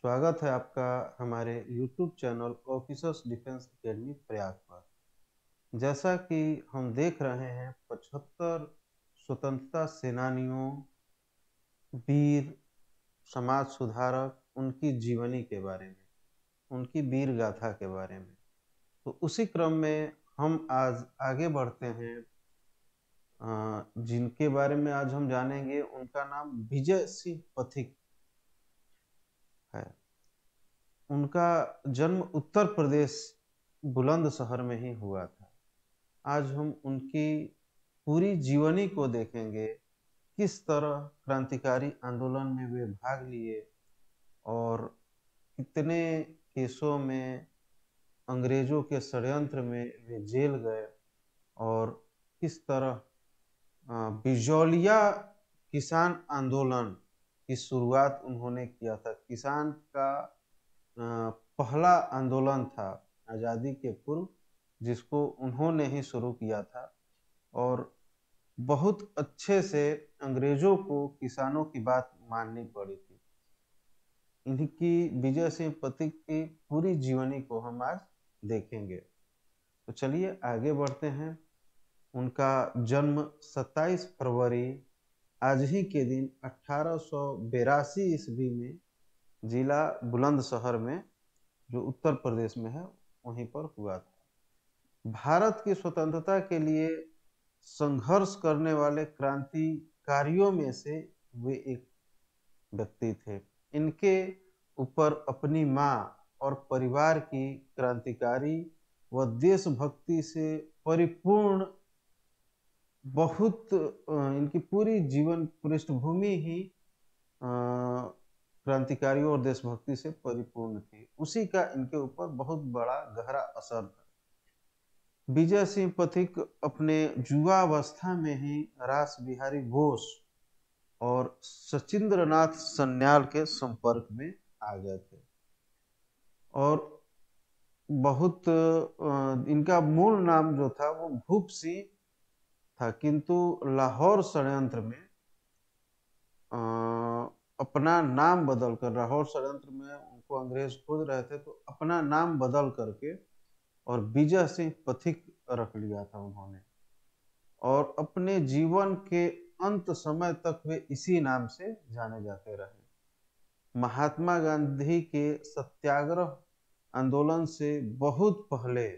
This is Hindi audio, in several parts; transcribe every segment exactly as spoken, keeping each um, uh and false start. स्वागत है आपका हमारे YouTube channel officers defence academy Prayag पर। जैसा कि हम देख रहे हैं पचहत्तर स्वतंत्रता सेनानियों, वीर, समाज सुधारक, उनकी जीवनी के बारे में, उनकी वीर गाथा के बारे में। तो उसी क्रम में हम आज आगे बढ़ते हैं। जिनके बारे में आज हम जानेंगे उनका नाम विजय सिंह पथिक है। उनका जन्म उत्तर प्रदेश बुलंदशहर में ही हुआ था। आज हम उनकी पूरी जीवनी को देखेंगे, किस तरह क्रांतिकारी आंदोलन में वे भाग लिए और कितने केसों में अंग्रेजों के षड्यंत्र में वे जेल गए और किस तरह बिजौलिया किसान आंदोलन की शुरुआत उन्होंने किया था। किसान का पहला आंदोलन था आज़ादी के पूर्व, जिसको उन्होंने ही शुरू किया था और बहुत अच्छे से अंग्रेजों को किसानों की बात माननी पड़ी थी। इनकी विजय सिंह पथिक की पूरी जीवनी को हम आज देखेंगे। तो चलिए आगे बढ़ते हैं। उनका जन्म सत्ताईस फरवरी आज ही के दिन अठारह सौ बेरासी ईस्वी में जिला बुलंदशहर में, जो उत्तर प्रदेश में है, वहीं पर हुआ था। भारत की स्वतंत्रता के लिए संघर्ष करने वाले क्रांतिकारियों में से वे एक व्यक्ति थे। इनके ऊपर अपनी माँ और परिवार की क्रांतिकारी व देशभक्ति से परिपूर्ण बहुत इनकी पूरी जीवन पृष्ठभूमि ही क्रांतिकारियों और देशभक्ति से परिपूर्ण थी। उसी का इनके ऊपर बहुत बड़ा गहरा असर था। विजय सिंह पथिक अपने युवावस्था में ही रास बिहारी बोस और शचीन्द्र नाथ सन्याल के संपर्क में आ गए थे और बहुत इनका मूल नाम जो था वो भूप सिंह था, किंतु लाहौर षड्यंत्र में आ, अपना नाम बदलकर, लाहौर षड्यंत्र में उनको अंग्रेज खोज रहे थे, तो अपना नाम बदल करके और विजय सिंह पथिक रख लिया था उन्होंने और अपने जीवन के अंत समय तक वे इसी नाम से जाने जाते रहे। महात्मा गांधी के सत्याग्रह आंदोलन से बहुत पहले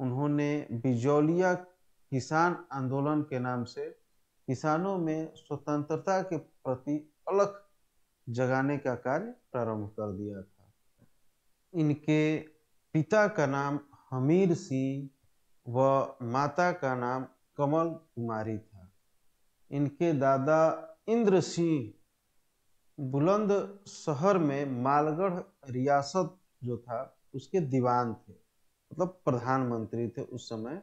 उन्होंने बिजौलिया किसान आंदोलन के नाम से किसानों में स्वतंत्रता के प्रति अलख जगाने का कार्य प्रारंभ कर दिया था। इनके पिता का नाम हमीर सिंह व माता का नाम कमल कुमारी था। इनके दादा इंद्र सिंह बुलंदशहर में मालगढ़ रियासत जो था उसके दीवान थे, मतलब प्रधानमंत्री थे। उस समय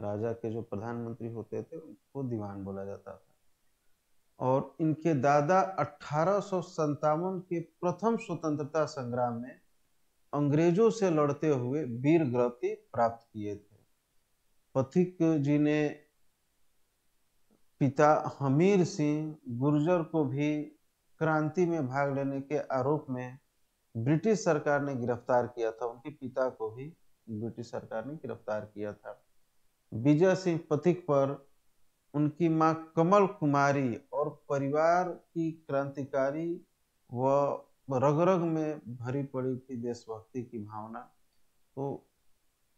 राजा के जो प्रधानमंत्री होते थे उनको दीवान बोला जाता था। और इनके दादा अठारह सौ संतावन के प्रथम स्वतंत्रता संग्राम में अंग्रेजों से लड़ते हुए वीरगति प्राप्त किए थे। पथिक जी ने पिता हमीर सिंह गुर्जर को भी क्रांति में भाग लेने के आरोप में ब्रिटिश सरकार ने गिरफ्तार किया था। उनके पिता को भी ब्रिटिश सरकार ने गिरफ्तार किया था। विजय सिंह पथिक पर उनकी मां कमल कुमारी और परिवार की क्रांतिकारी व रगरग में भरी पड़ी थी देशभक्ति की भावना, तो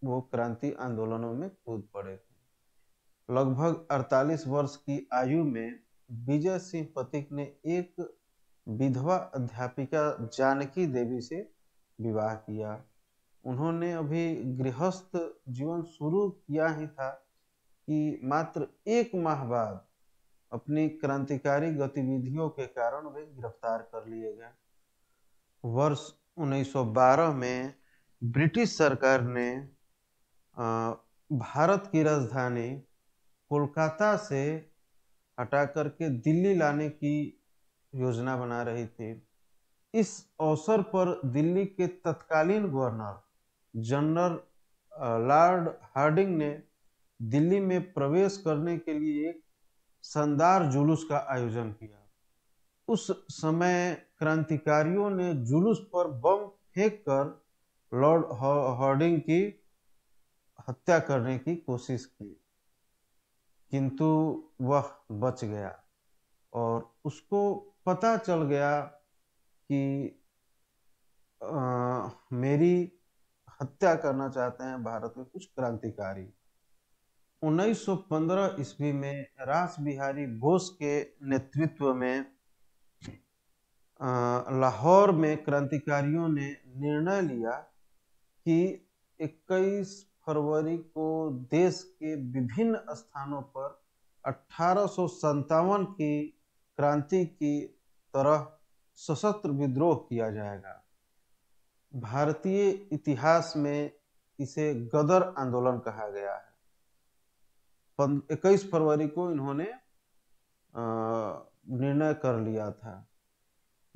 वो क्रांति आंदोलनों में कूद पड़े थे। लगभग अड़तालीस वर्ष की आयु में विजय सिंह पथिक ने एक विधवा अध्यापिका जानकी देवी से विवाह किया। उन्होंने अभी गृहस्थ जीवन शुरू किया ही था कि मात्र एक माह बाद अपनी क्रांतिकारी गतिविधियों के कारण वे गिरफ्तार कर लिए गए। वर्ष उन्नीस सौ बारह में ब्रिटिश सरकार ने भारत की राजधानी कोलकाता से हटा करके दिल्ली लाने की योजना बना रही थी। इस अवसर पर दिल्ली के तत्कालीन गवर्नर जनरल लॉर्ड हार्डिंग ने दिल्ली में प्रवेश करने के लिए एक शानदार जुलूस का आयोजन किया। उस समय क्रांतिकारियों ने जुलूस पर बम फेंककर लॉर्ड हार्डिंग की हत्या करने की कोशिश की, किंतु वह बच गया और उसको पता चल गया कि आ, मेरी हत्या करना चाहते हैं भारत में कुछ क्रांतिकारी। उन्नीस सौ पंद्रह ईस्वी में रास बिहारी बोस के नेतृत्व में लाहौर में क्रांतिकारियों ने निर्णय लिया कि इक्कीस फरवरी को देश के विभिन्न स्थानों पर अठारह सौ संतावन की क्रांति की तरह सशस्त्र विद्रोह किया जाएगा। भारतीय इतिहास में इसे गदर आंदोलन कहा गया है। इक्कीस फरवरी को इन्होंने निर्णय कर लिया था।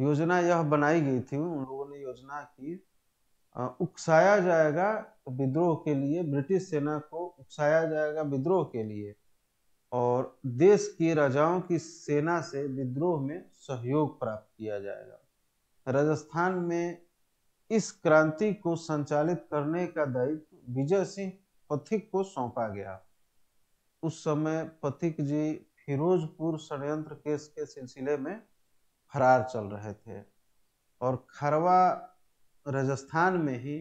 योजना यह बनाई गई थी, उन लोगों ने योजना की उकसाया जाएगा विद्रोह के लिए, ब्रिटिश सेना को उकसाया जाएगा विद्रोह के लिए और देश के राजाओं की सेना से विद्रोह में सहयोग प्राप्त किया जाएगा। राजस्थान में इस क्रांति को संचालित करने का दायित्व विजय सिंह पथिक को सौंपा गया। उस समय पथिक जी फिरोजपुर षड्यंत्र केस के सिलसिले में फरार चल रहे थे और खरवा राजस्थान में ही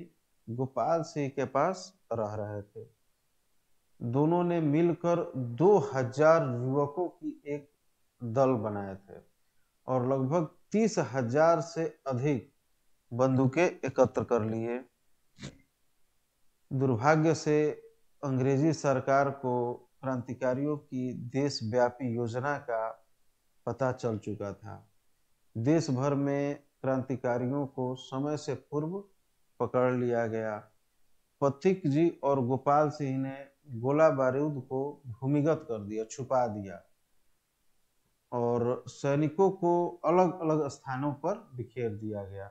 गोपाल सिंह के पास रह रहे थे। दोनों ने मिलकर दो हजार युवकों की एक दल बनाए थे और लगभग तीस हजार से अधिक बंदूकें एकत्र कर लिए। दुर्भाग्य से अंग्रेजी सरकार को क्रांतिकारियों की देशव्यापी योजना का पता चल चुका था। देश भर में क्रांतिकारियों को समय से पूर्व पकड़ लिया गया। पथिक जी और गोपाल सिंह ने गोला बारूद को भूमिगत कर दिया, छुपा दिया और सैनिकों को अलग अलग स्थानों पर बिखेर दिया गया।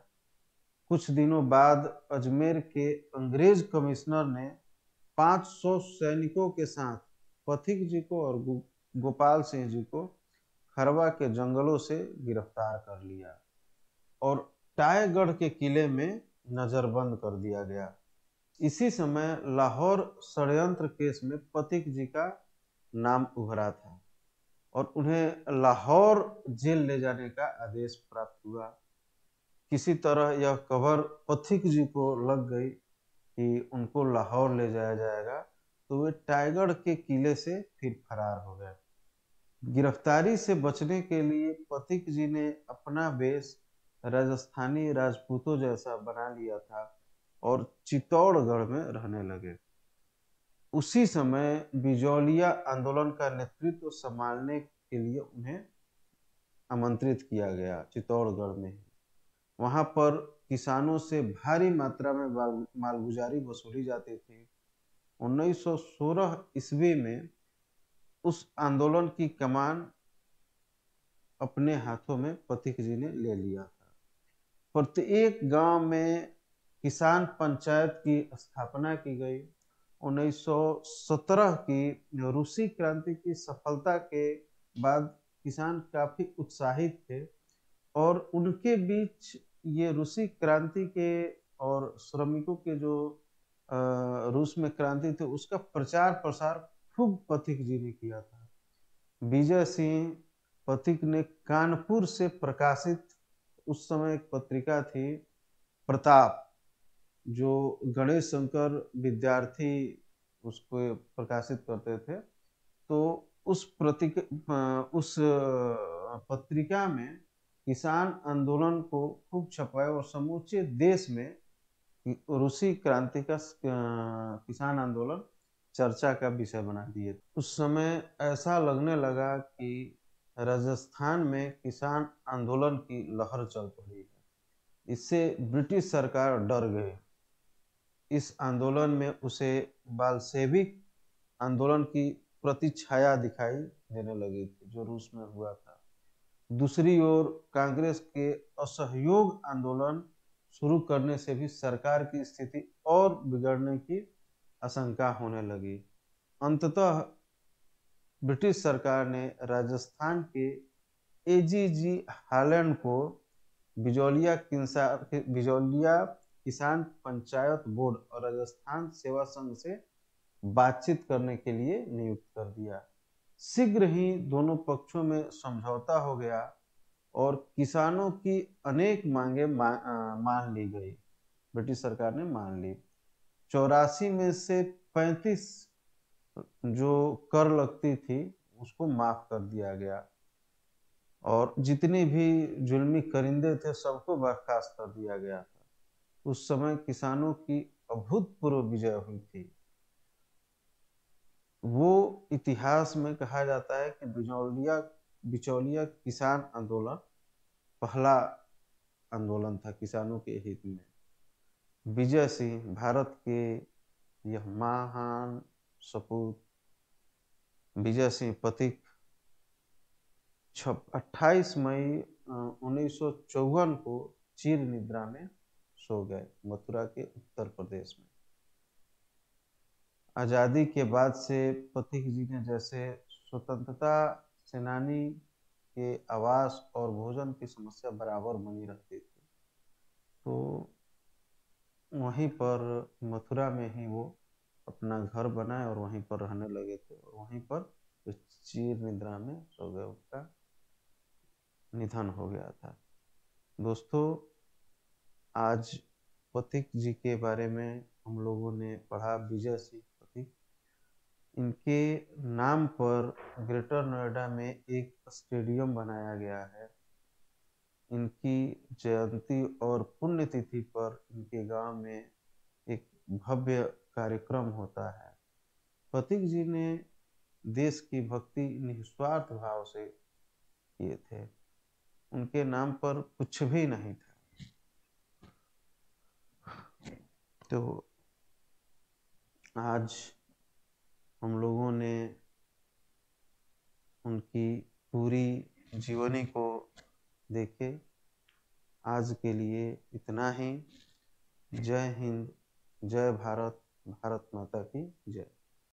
कुछ दिनों बाद अजमेर के अंग्रेज कमिश्नर ने पाँच सौ सैनिकों के साथ पथिक जी को और गो, गोपाल सिंह जी को खरवा के जंगलों से गिरफ्तार कर लिया और टाइगरगढ़ के किले में नजरबंद कर दिया गया। इसी समय लाहौर षड्यंत्र केस में पथिक जी का नाम उभरा था और उन्हें लाहौर जेल ले जाने का आदेश प्राप्त हुआ। किसी तरह यह खबर पथिक जी को लग गई कि उनको लाहौर ले जाया जाएगा, तो वे टाइगरगढ़ के किले से फिर फरार हो गए। गिरफ्तारी से बचने के लिए पथिक जी ने अपना वेश राजस्थानी राजपूतों जैसा बना लिया था और चित्तौड़गढ़ में रहने लगे। उसी समय बिजौलिया आंदोलन का नेतृत्व संभालने के लिए उन्हें आमंत्रित किया गया। चित्तौड़गढ़ में वहां पर किसानों से भारी मात्रा में मालगुजारी वसूली जाती थी। उन्नीस सौ सोलह ईस्वी में उस आंदोलन की कमान अपने हाथों में पथिक जी ने ले लिया था। प्रत्येक गांव में किसान पंचायत की स्थापना की गई। उन्नीस सौ सत्रह की रूसी क्रांति की सफलता के बाद किसान काफी उत्साहित थे और उनके बीच ये रूसी क्रांति के और श्रमिकों के जो रूस में क्रांति थी उसका प्रचार प्रसार खूब पथिक जी ने किया था। विजय सिंह पथिक ने कानपुर से प्रकाशित उस समय एक पत्रिका थी प्रताप, जो गणेश शंकर विद्यार्थी उसको प्रकाशित करते थे, तो उस प्रतिका उस पत्रिका में किसान आंदोलन को खूब छपाया और समूचे देश में रूसी क्रांति का किसान आंदोलन चर्चा का विषय बना दिए। उस समय ऐसा लगने लगा कि राजस्थान में किसान आंदोलन की लहर चल पड़ी है। इससे ब्रिटिश सरकार डर गई। इस आंदोलन में उसे बालसेविक आंदोलन की प्रतिछाया दिखाई देने लगी थी जो रूस में हुआ था। दूसरी ओर कांग्रेस के असहयोग आंदोलन शुरू करने से भी सरकार की स्थिति और बिगड़ने की आशंका होने लगी। अंततः ब्रिटिश सरकार ने राजस्थान के एजीजी हालैंड को बिजौलिया बिजौलिया किसान पंचायत बोर्ड और राजस्थान सेवा संघ से बातचीत करने के लिए नियुक्त कर दिया। शीघ्र ही दोनों पक्षों में समझौता हो गया और किसानों की अनेक मांगे मान ली गई, ब्रिटिश सरकार ने मान ली। चौरासी में से पैंतीस जो कर लगती थी उसको माफ कर दिया गया और जितने भी जुल्मी करिंदे थे सबको बर्खास्त कर दिया गया था। उस समय किसानों की अभूतपूर्व विजय हुई थी। वो इतिहास में कहा जाता है कि बिजौलिया बिचौलिया किसान आंदोलन पहला आंदोलन था किसानों के हित में। विजय सिंह भारत के यह महान सपूत विजय सिंह पथिक अट्ठाईस मई उन्नीस सौ चौवन को चीर निद्रा में सो गए, मथुरा के उत्तर प्रदेश में। आज़ादी के बाद से पथिक जी ने जैसे स्वतंत्रता सेनानी के आवास और भोजन की समस्या बराबर बनी रहती थी, तो वहीं पर मथुरा में ही वो अपना घर बनाए और वहीं पर रहने लगे थे और वहीं पर चीर निद्रा में सो गए, उनका निधन हो गया था। दोस्तों, आज पथिक जी के बारे में हम लोगों ने पढ़ा, विजय सिंह पथिक। इनके नाम पर ग्रेटर नोएडा में एक स्टेडियम बनाया गया है। इनकी जयंती और पुण्यतिथि पर इनके गांव में एक भव्य कार्यक्रम होता है। पथिक जी ने देश की भक्ति निस्वार्थ भाव से किए थे। उनके नाम पर कुछ भी नहीं था। तो आज हम लोगों ने उनकी पूरी जीवनी को देखे। आज के लिए इतना ही। जय हिंद, जय भारत, भारत माता की जय।